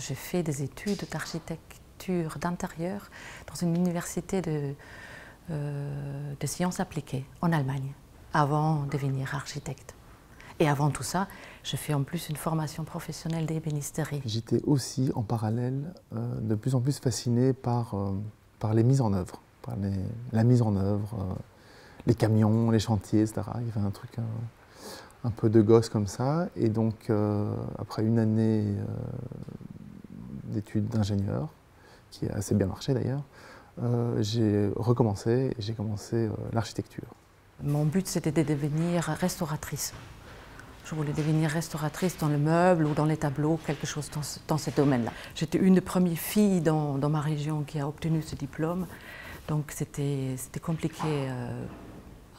J'ai fait des études d'architecture d'intérieur dans une université de sciences appliquées en Allemagne, avant de devenir architecte. Et avant tout ça, je fais en plus une formation professionnelle d'ébénisterie. J'étais aussi, en parallèle, de plus en plus fascinée par les mises en œuvre, par la mise en œuvre, les camions, les chantiers, etc. Il y avait un truc un peu de gosse comme ça. Et donc, après une année d'études d'ingénieur, qui a assez bien marché d'ailleurs, j'ai recommencé et j'ai commencé l'architecture. Mon but, c'était de devenir restauratrice. Je voulais devenir restauratrice dans le meuble ou dans les tableaux, quelque chose dans ce domaine-là. J'étais une des premières filles dans ma région qui a obtenu ce diplôme. Donc c'était compliqué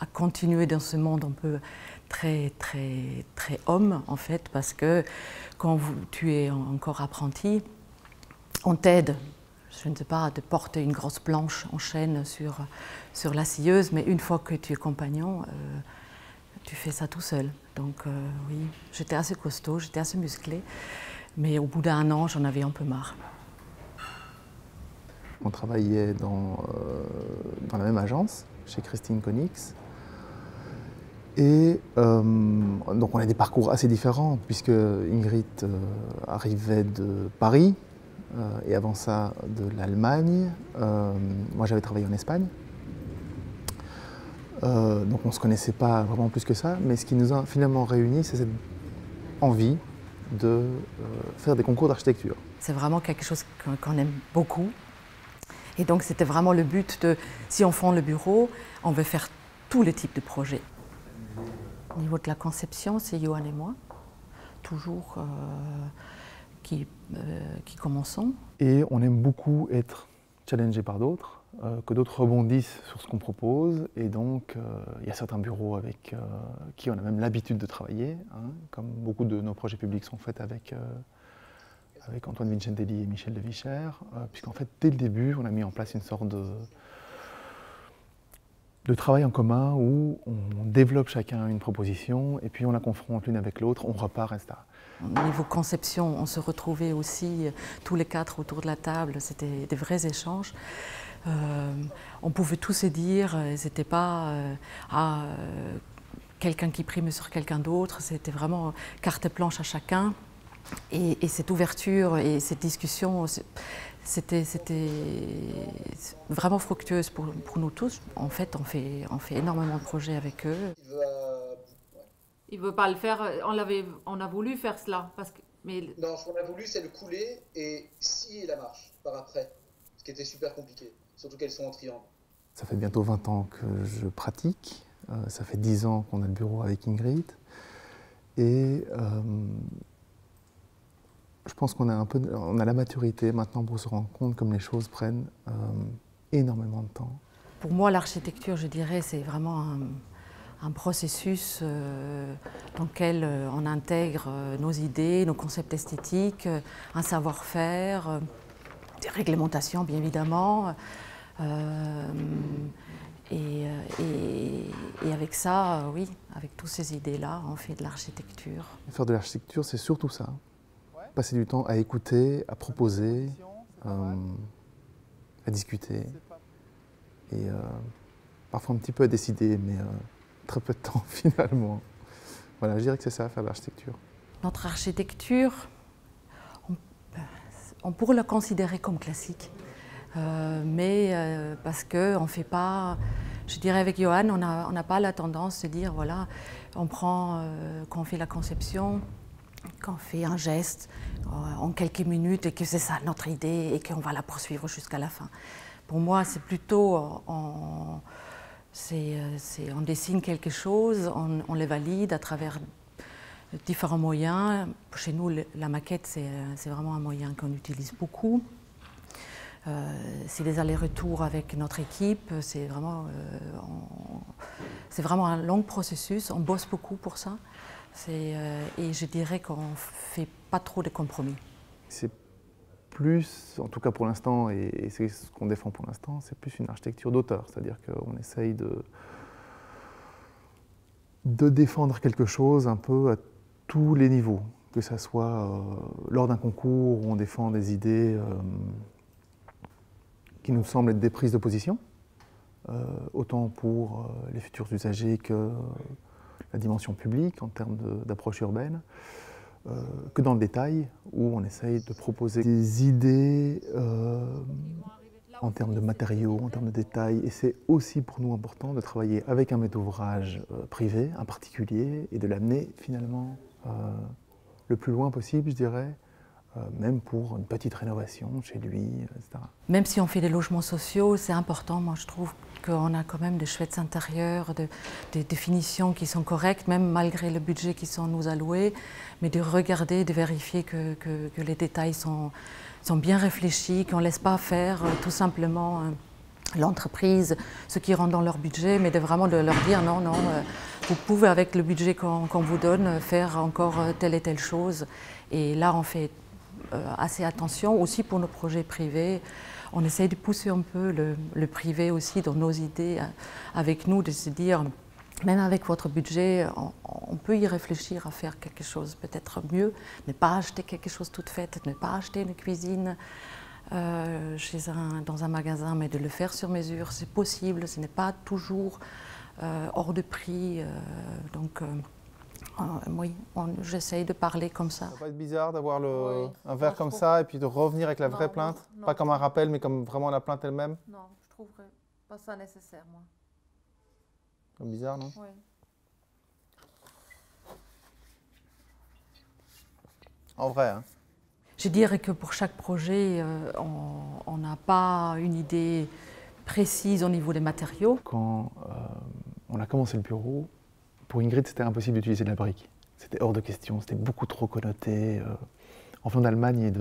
à continuer dans ce monde un peu très homme, en fait, parce que quand tu es encore apprenti, on t'aide, je ne sais pas, de porter une grosse planche en chaîne sur la scieuse, mais une fois que tu es compagnon, tu fais ça tout seul. Donc oui, j'étais assez costaud, j'étais assez musclée, mais au bout d'un an, j'en avais un peu marre. On travaillait dans la même agence, chez Christine Konix. Et donc on a des parcours assez différents, puisque Ingrid arrivait de Paris, et avant ça de l'Allemagne. Moi j'avais travaillé en Espagne. Donc on ne se connaissait pas vraiment plus que ça, mais ce qui nous a finalement réunis, c'est cette envie de faire des concours d'architecture. C'est vraiment quelque chose qu'on aime beaucoup. Et donc c'était vraiment le but de, si on fonde le bureau, on veut faire tous les types de projets. Au niveau de la conception, c'est Johan et moi, toujours qui commençons. Et on aime beaucoup être challengé par d'autres, que d'autres rebondissent sur ce qu'on propose, et donc il y a certains bureaux avec qui on a même l'habitude de travailler, hein, comme beaucoup de nos projets publics sont faits avec Antoine Vincentelli et Michel de Vichère, puisqu'en fait dès le début on a mis en place une sorte de travail en commun où on développe chacun une proposition et puis on la confronte l'une avec l'autre, on repart, etc. Au niveau conception, on se retrouvait aussi tous les quatre autour de la table, c'était des vrais échanges. On pouvait tout se dire, c'était pas quelqu'un qui prime sur quelqu'un d'autre, c'était vraiment carte blanche à chacun. Et cette ouverture et cette discussion, c'était vraiment fructueuse pour nous tous. En fait, on fait énormément de projets avec eux. Il ne veut pas le faire, on a voulu faire cela. Parce que, mais... Non, ce qu'on a voulu, c'est le couler et scier la marche par après, ce qui était super compliqué, surtout qu'elles sont en triangle. Ça fait bientôt 20 ans que je pratique, ça fait 10 ans qu'on a le bureau avec Ingrid, et je pense qu'on a la maturité maintenant pour se rendre compte comme les choses prennent énormément de temps. Pour moi, l'architecture, je dirais, c'est vraiment un processus dans lequel on intègre nos idées, nos concepts esthétiques, un savoir-faire, des réglementations bien évidemment. Et avec ça, oui, avec toutes ces idées-là, on fait de l'architecture. Faire de l'architecture, c'est surtout ça. Passer du temps à écouter, à proposer, à discuter. Et parfois un petit peu à décider, mais... très peu de temps finalement. Voilà, je dirais que c'est ça, faire de l'architecture. Notre architecture, on pourrait la considérer comme classique, mais parce qu'on ne fait pas, je dirais avec Johan, on n'a pas la tendance de dire, voilà, on prend, quand on fait la conception, qu'on fait un geste en quelques minutes et que c'est ça notre idée et qu'on va la poursuivre jusqu'à la fin. Pour moi, c'est plutôt... on dessine quelque chose, on les valide à travers différents moyens. Chez nous, la maquette, c'est vraiment un moyen qu'on utilise beaucoup. C'est des allers-retours avec notre équipe, c'est vraiment un long processus, on bosse beaucoup pour ça. Et je dirais qu'on ne fait pas trop de compromis. C'est plus, en tout cas pour l'instant, et c'est ce qu'on défend pour l'instant, c'est plus une architecture d'auteur, c'est-à-dire qu'on essaye de défendre quelque chose un peu à tous les niveaux, que ce soit lors d'un concours où on défend des idées qui nous semblent être des prises de position, autant pour les futurs usagers que la dimension publique en termes d'approche urbaine, que dans le détail, où on essaye de proposer des idées en termes de matériaux, en termes de détails. Et c'est aussi pour nous important de travailler avec un maître d'ouvrage privé, un particulier, et de l'amener finalement le plus loin possible, je dirais, même pour une petite rénovation chez lui, etc. Même si on fait des logements sociaux, c'est important, moi je trouve qu'on a quand même des chouettes intérieures, des définitions qui sont correctes, même malgré le budget qui sont nous alloués, mais de regarder, de vérifier que les détails sont bien réfléchis, qu'on ne laisse pas faire tout simplement l'entreprise, ce qui rentre dans leur budget, mais de vraiment de leur dire non, non, vous pouvez avec le budget qu'on vous donne faire encore telle et telle chose. Et là on fait assez attention aussi pour nos projets privés. On essaye de pousser un peu le privé aussi dans nos idées avec nous, de se dire, même avec votre budget, on peut y réfléchir à faire quelque chose peut-être mieux, ne pas acheter quelque chose toute faite, ne pas acheter une cuisine dans un magasin, mais de le faire sur mesure, c'est possible, ce n'est pas toujours hors de prix. Oui, j'essaye de parler comme ça. Ça va être bizarre d'avoir un verre comme ça et puis de revenir avec la vraie plainte, non. Pas comme un rappel, mais comme vraiment la plainte elle-même. Non, je trouverais pas ça nécessaire, moi. C'est bizarre, non? Oui. En vrai, hein. Je dirais que pour chaque projet, on n'a pas une idée précise au niveau des matériaux. Quand on a commencé le bureau, pour Ingrid, c'était impossible d'utiliser de la brique. C'était hors de question, c'était beaucoup trop connoté. En venant d'Allemagne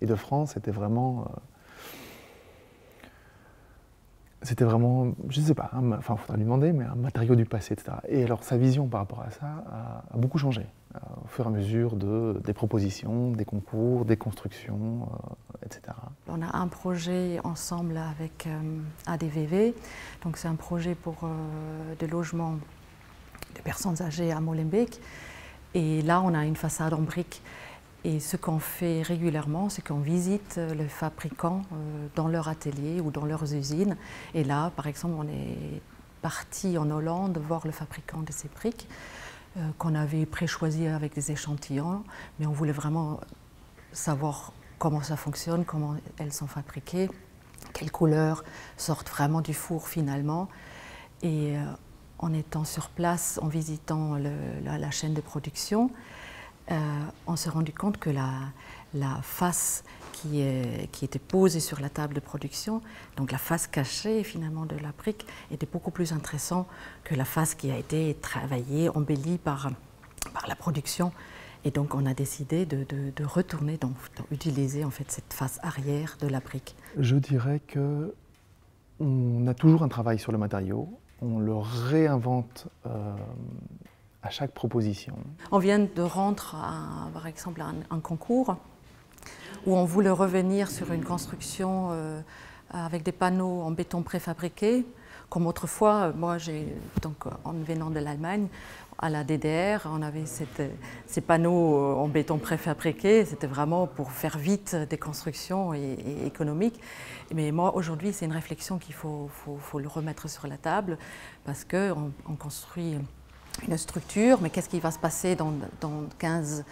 et de France, c'était vraiment... C'était vraiment, je ne sais pas, hein, enfin, il faudra lui demander, mais un matériau du passé, etc. Et alors, sa vision par rapport à ça a beaucoup changé, au fur et à mesure des propositions, des concours, des constructions, etc. On a un projet ensemble avec ADVV, donc c'est un projet pour des logements de personnes âgées à Molenbeek. Et là, on a une façade en briques. Et ce qu'on fait régulièrement, c'est qu'on visite les fabricants dans leur atelier ou dans leurs usines. Et là, par exemple, on est parti en Hollande voir le fabricant de ces briques qu'on avait pré-choisi avec des échantillons. Mais on voulait vraiment savoir comment ça fonctionne, comment elles sont fabriquées, quelles couleurs sortent vraiment du four finalement. Et en étant sur place, en visitant la chaîne de production, on s'est rendu compte que la face qui était posée sur la table de production, donc la face cachée finalement de la brique, était beaucoup plus intéressante que la face qui a été travaillée, embellie par la production. Et donc on a décidé de retourner, d'utiliser en fait cette face arrière de la brique. Je dirais qu'on a toujours un travail sur le matériau. On le réinvente à chaque proposition. On vient de rendre, par exemple, à un concours où on voulait revenir sur une construction avec des panneaux en béton préfabriqué. Comme autrefois, moi, en venant de l'Allemagne, à la DDR, on avait ces panneaux en béton préfabriqué. C'était vraiment pour faire vite des constructions et économiques. Mais moi, aujourd'hui, c'est une réflexion qu'il faut le remettre sur la table parce qu'on construit une structure, mais qu'est-ce qui va se passer dans 15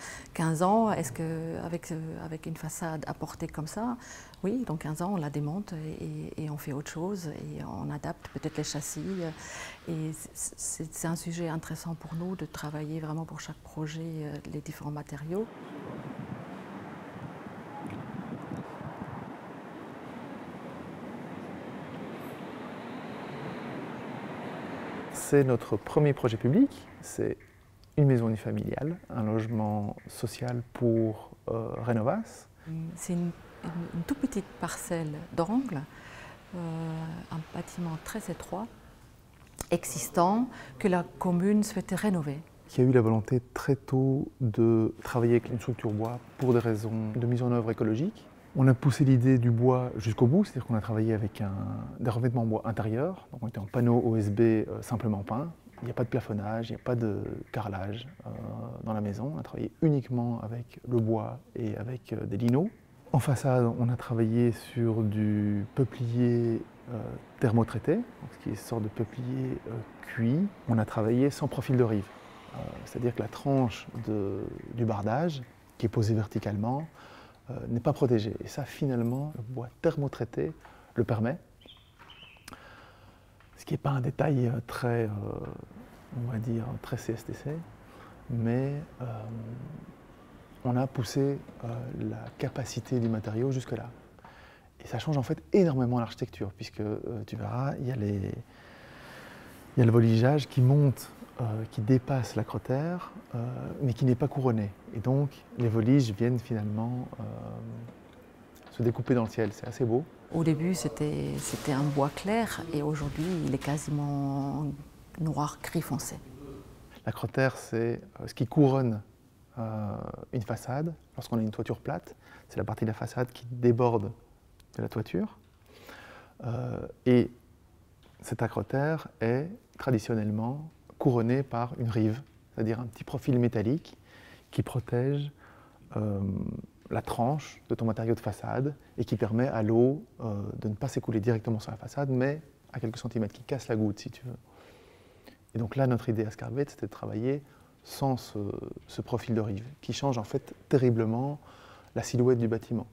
ans? Est-ce qu'avec une façade apportée comme ça, oui, dans 15 ans, on la démonte et on fait autre chose, et on adapte peut-être les châssis. Et c'est un sujet intéressant pour nous de travailler vraiment pour chaque projet les différents matériaux. C'est notre premier projet public, c'est une maison unifamiliale, un logement social pour Renovas. C'est une toute petite parcelle d'angle, un bâtiment très étroit, existant, que la commune souhaitait rénover. Qui a eu la volonté très tôt de travailler avec une structure bois pour des raisons de mise en œuvre écologique. On a poussé l'idée du bois jusqu'au bout, c'est-à-dire qu'on a travaillé avec des revêtements en bois intérieur. Donc on était en panneaux OSB simplement peints, Il n'y a pas de plafonnage, il n'y a pas de carrelage dans la maison. On a travaillé uniquement avec le bois et avec des linos. En façade, on a travaillé sur du peuplier thermotraité, donc ce qui est une sorte de peuplier cuit. On a travaillé sans profil de rive, c'est-à-dire que la tranche du bardage, qui est posée verticalement, n'est pas protégée. Et ça, finalement, le bois thermotraité le permet. Ce qui n'est pas un détail très, on va dire, très CSTC, mais on a poussé la capacité du matériau jusque-là. Et ça change en fait énormément l'architecture, puisque tu verras, il y a le voligeage qui monte, qui dépasse l'acrotère, mais qui n'est pas couronné. Et donc, les voliges viennent finalement se découper dans le ciel, c'est assez beau. Au début, c'était un bois clair et aujourd'hui, il est quasiment noir, gris foncé. L'acrotère, c'est ce qui couronne une façade. Lorsqu'on a une toiture plate, c'est la partie de la façade qui déborde de la toiture. Et cet acrotère est traditionnellement couronné par une rive, c'est-à-dire un petit profil métallique qui protège la tranche de ton matériau de façade et qui permet à l'eau de ne pas s'écouler directement sur la façade, mais à quelques centimètres, qui casse la goutte, si tu veux. Et donc là, notre idée à Scarvet, c'était de travailler sans ce profil de rive, qui change en fait terriblement la silhouette du bâtiment.